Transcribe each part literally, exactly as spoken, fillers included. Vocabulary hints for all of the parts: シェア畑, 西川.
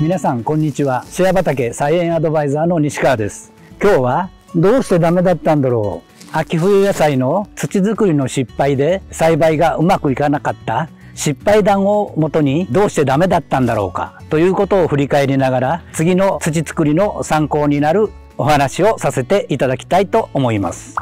皆さんこんにちは。シェア畑菜園アドバイザーの西川です。今日はどうしてダメだったんだろう、秋冬野菜の土作りの失敗で栽培がうまくいかなかった失敗談をもとにどうしてダメだったんだろうかということを振り返りながら、次の土作りの参考になるお話をさせていただきたいと思います。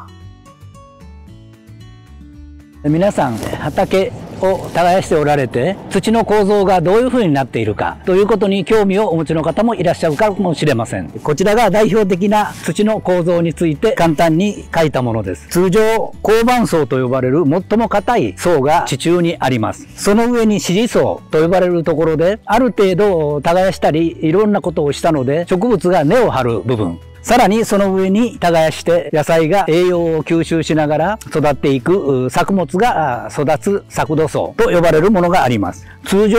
皆さん畑を耕しておられて、土の構造がどういう風になっているかということに興味をお持ちの方もいらっしゃるかもしれません。こちらが代表的な土の構造について簡単に書いたものです。通常、鋼板層と呼ばれる最も硬い層が地中にあります。その上に支持層と呼ばれるところで、ある程度耕したりいろんなことをしたので植物が根を張る部分、さらにその上に耕して野菜が栄養を吸収しながら育っていく作物が育つ作土層と呼ばれるものがあります。通常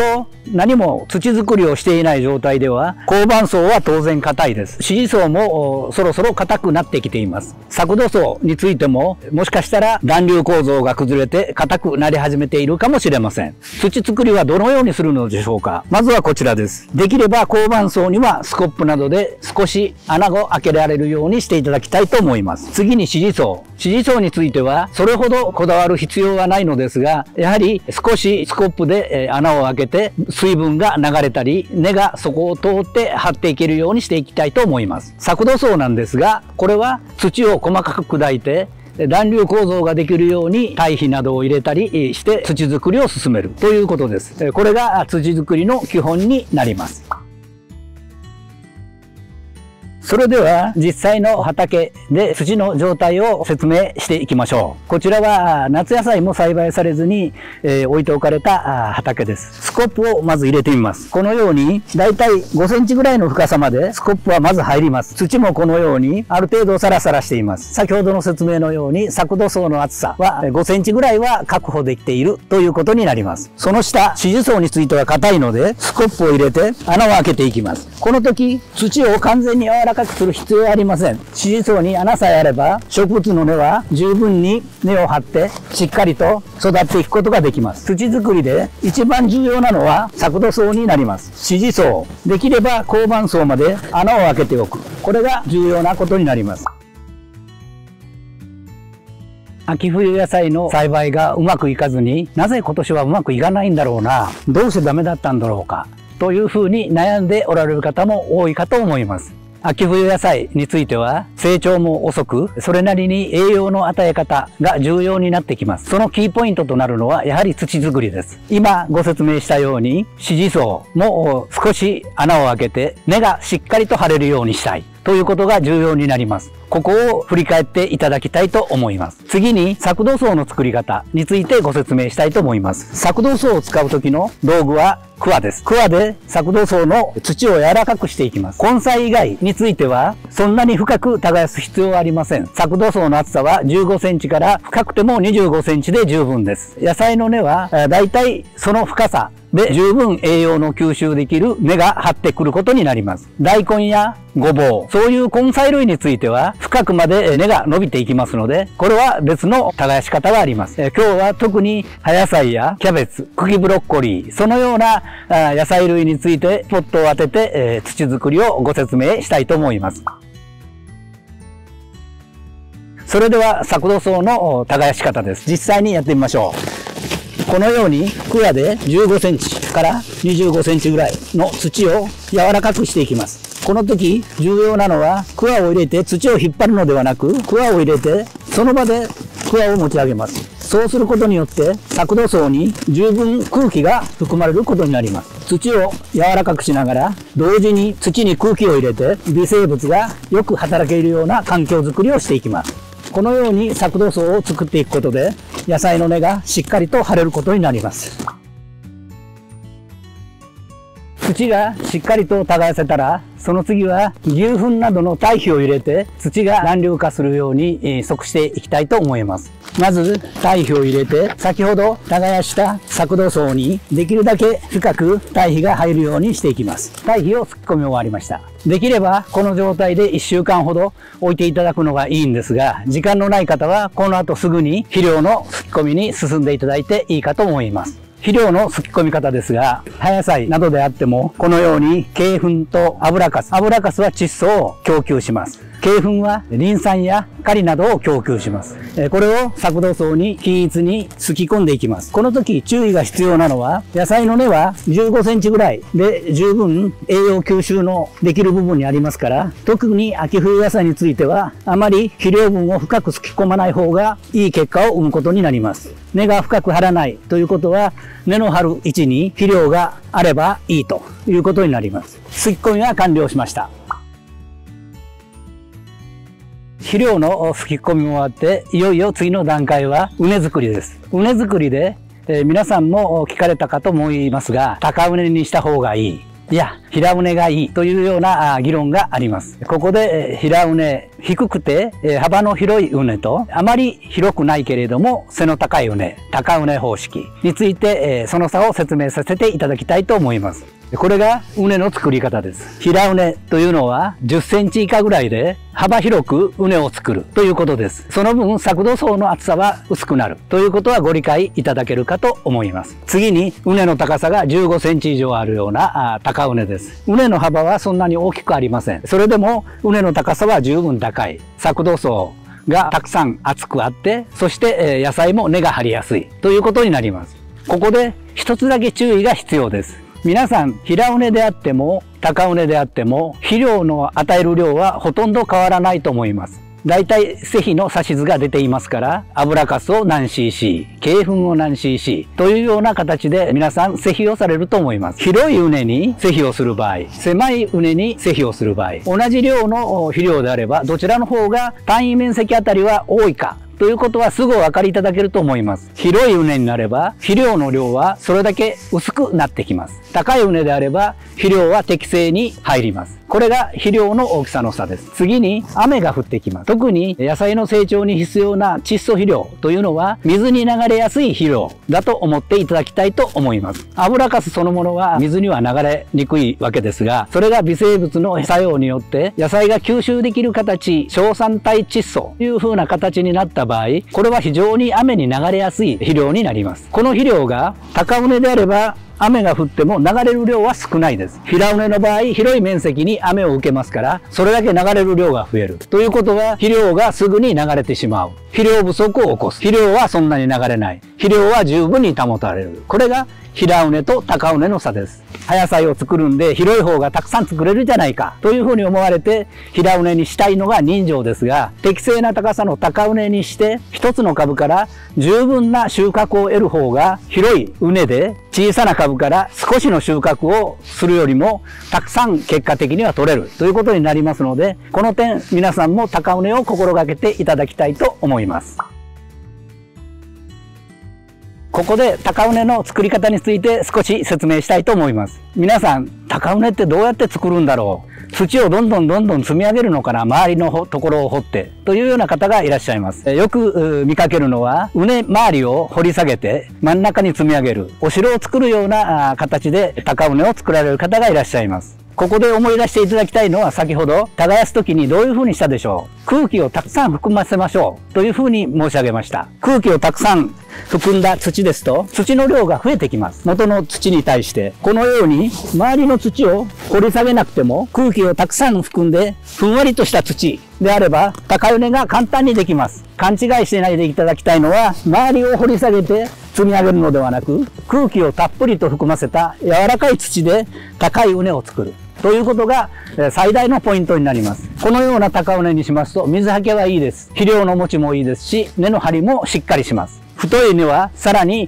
何も土作りをしていない状態では、鋼板層は当然硬いです。支持層もそろそろ硬くなってきています。作土層についても、もしかしたら団粒構造が崩れて硬くなり始めているかもしれません。土作りはどのようにするのでしょうか。まずはこちらです。できれば鋼板層にはスコップなどで少し穴を開けるられるようにしていただきたいと思います。次に支持層。支持層についてはそれほどこだわる必要はないのですが、やはり少しスコップで穴を開けて水分が流れたり根がそこを通って張っていけるようにしていきたいと思います。作土層なんですが、これは土を細かく砕いて団粒構造ができるように堆肥などを入れたりして土作りを進めるということです。これが土作りの基本になります。それでは実際の畑で土の状態を説明していきましょう。こちらは夏野菜も栽培されずに、えー、置いておかれた畑です。スコップをまず入れてみます。このようにだいたいごセンチぐらいの深さまでスコップはまず入ります。土もこのようにある程度サラサラしています。先ほどの説明のように作土層の厚さはごセンチぐらいは確保できているということになります。その下、支持層については硬いのでスコップを入れて穴を開けていきます。この時土を完全に柔らかくする必要はありません。支持層に穴さえあれば植物の根は十分に根を張ってしっかりと育っていくことができます。土作りで一番重要なのは作土層になります。支持層、できれば鋼板層まで穴を開けておく、これが重要なことになります。秋冬野菜の栽培がうまくいかずに、なぜ今年はうまくいかないんだろうな、どうしてダメだったんだろうかというふうに悩んでおられる方も多いかと思います。秋冬野菜については成長も遅く、それなりに栄養の与え方が重要になってきます。そのキーポイントとなるのはやはり土作りです。今ご説明したように支持層も少し穴を開けて根がしっかりと張れるようにしたいということが重要になります。ここを振り返っていただきたいと思います。次に作土層の作り方についてご説明したいと思います。作土層を使う時の道具はクワです。クワで作土層の土を柔らかくしていきます。根菜以外についてはそんなに深く耕す必要はありません。作土層の厚さはじゅうごセンチから深くてもにじゅうごセンチで十分です。野菜の根はだいたいその深さで十分栄養の吸収できる根が張ってくることになります。大根やごぼう、そういう根菜類については深くまで根が伸びていきますので、これは別の耕し方があります。今日は特に葉野菜やキャベツ、茎ブロッコリー、そのような野菜類についてポットを当てて土作りをご説明したいと思います。それでは作土層の耕し方です。実際にやってみましょう。このようにクワでじゅうごセンチからにじゅうごセンチぐらいの土を柔らかくしていきます。この時重要なのはクワを入れて土を引っ張るのではなく、クワを入れてその場でクワを持ち上げます。そうすることによって作土層に十分空気が含まれることになります。土を柔らかくしながら同時に土に空気を入れて微生物がよく働けるような環境づくりをしていきます。このように作土層を作っていくことで野菜の根がしっかりと張れることになります。土がしっかりと耕せたら、その次は牛糞などの堆肥を入れて土が軟粒化するように促していきたいと思います。まず堆肥を入れて、先ほど耕した作土層にできるだけ深く堆肥が入るようにしていきます。堆肥を突っ込み終わりました。できればこの状態でいっしゅうかんほど置いていただくのがいいんですが、時間のない方はこの後すぐに肥料の突っ込みに進んでいただいていいかと思います。肥料のすき込み方ですが、葉野菜などであっても、このように鶏糞と油かす、油かすは窒素を供給します。鶏糞はリン酸やカリなどを供給します。これを作土層に均一にすき込んでいきます。この時注意が必要なのは、野菜の根はじゅうごセンチぐらいで十分栄養吸収のできる部分にありますから、特に秋冬野菜については、あまり肥料分を深くすき込まない方がいい結果を生むことになります。根が深く張らないということは、根の張る位置に肥料があればいいということになります。すき込みは完了しました。肥料のすき込みも終わって、いよいよ次の段階は畝作りです。畝作りで、えー、皆さんも聞かれたかと思いますが、高畝にした方がいい。いや、平畝がいいというような議論があります。ここで平畝、低くて幅の広い畝と、あまり広くないけれども背の高い畝、高畝方式についてその差を説明させていただきたいと思います。これが畝の作り方です。平畝というのはじゅっセンチ以下ぐらいで幅広く畝を作るということです。その分作土層の厚さは薄くなるということはご理解いただけるかと思います。次に畝の高さがじゅうごセンチ以上あるような高畝です。畝の幅はそんなに大きくありません。それでも畝の高さは十分高い。作土層がたくさん厚くあって、そして野菜も根が張りやすいということになります。ここで一つだけ注意が必要です。皆さん、平畝であっても高畝であっても肥料の与える量はほとんど変わらないと思います。だいたい施肥の指図が出ていますから、油かすを何 シーシー、鶏糞を何 シーシー というような形で皆さん施肥をされると思います。広い畝に施肥をする場合、狭い畝に施肥をする場合、同じ量の肥料であればどちらの方が単位面積あたりは多いかということはすぐお分かりいただけると思います。広い畝になれば肥料の量はそれだけ薄くなってきます。高い畝であれば肥料は適正に入ります。これが肥料の大きさの差です。次に雨が降ってきます。特に野菜の成長に必要な窒素肥料というのは水に流れやすい肥料だと思っていただきたいと思います。油かすそのものは水には流れにくいわけですが、それが微生物の作用によって野菜が吸収できる形、硝酸体窒素という風な形になった場合、これは非常に雨に流れやすい肥料になります。この肥料が高畝であれば雨が降っても流れる量は少ないです。平畝の場合、広い面積に雨を受けますから、それだけ流れる量が増える。ということは、肥料がすぐに流れてしまう。肥料不足を起こす。肥料はそんなに流れない。肥料は十分に保たれる。これが平畝と高畝の差です。葉野菜を作るんで広い方がたくさん作れるじゃないかというふうに思われて平畝にしたいのが人情ですが、適正な高さの高畝にして一つの株から十分な収穫を得る方が、広い畝で小さな株から少しの収穫をするよりもたくさん結果的には取れるということになりますので、この点皆さんも高畝を心がけていただきたいと思います。ここで高畝の作り方について少し説明したいと思います。皆さん、高畝ってどうやって作るんだろう？土をどんどんどんどん積み上げるのかな？周りのところを掘ってというような方がいらっしゃいます。よく見かけるのは、畝周りを掘り下げて真ん中に積み上げる、お城を作るような形で高畝を作られる方がいらっしゃいます。ここで思い出していただきたいのは、先ほど耕すときにどういうふうにしたでしょう。空気をたくさん含ませましょうというふうに申し上げました。空気をたくさん含んだ土ですと、土の量が増えてきます。元の土に対して。このように周りの土を掘り下げなくても、空気をたくさん含んでふんわりとした土であれば高畝が簡単にできます。勘違いしてないでいただきたいのは、周りを掘り下げて積み上げるのではなく、空気をたっぷりと含ませた柔らかい土で高い畝を作るということが最大のポイントになります。このような高畝にしますと水はけはいいです。肥料の持ちもいいですし、根の張りもしっかりします。太い根はさらに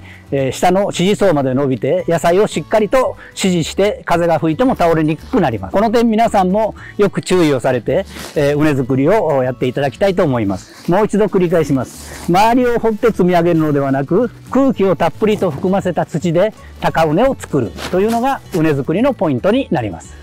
下の支持層まで伸びて、野菜をしっかりと支持して風が吹いても倒れにくくなります。この点皆さんもよく注意をされて、畝作りをやっていただきたいと思います。もう一度繰り返します。周りを掘って積み上げるのではなく、空気をたっぷりと含ませた土で高畝を作るというのが畝作りのポイントになります。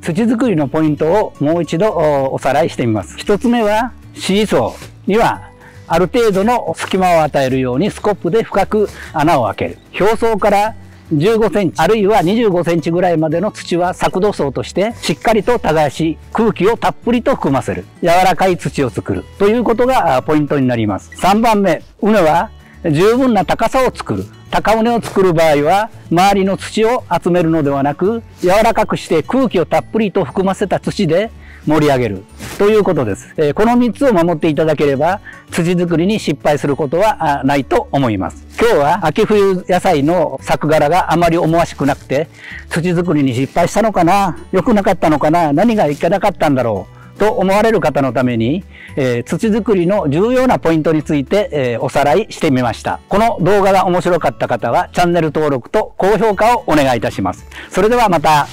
土作りのポイントをもう一度おさらいしてみます。一つ目は支持層にはある程度の隙間を与えるようにスコップで深く穴を開ける。表層からじゅうごセンチあるいはにじゅうごセンチぐらいまでの土は作土層としてしっかりと耕し、空気をたっぷりと含ませる柔らかい土を作るということがポイントになります。さんばんめ、畝は十分な高さを作る。高畝を作る場合は周りの土を集めるのではなく、柔らかくして空気をたっぷりと含ませた土で盛り上げるということです。このみっつを守っていただければ土作りに失敗することはないと思います。今日は秋冬野菜の作柄があまり思わしくなくて、土作りに失敗したのかな、良くなかったのかな、何がいけなかったんだろうと思われる方のために、えー、土作りの重要なポイントについて、えー、おさらいしてみました。この動画が面白かった方はチャンネル登録と高評価をお願いいたします。それではまた。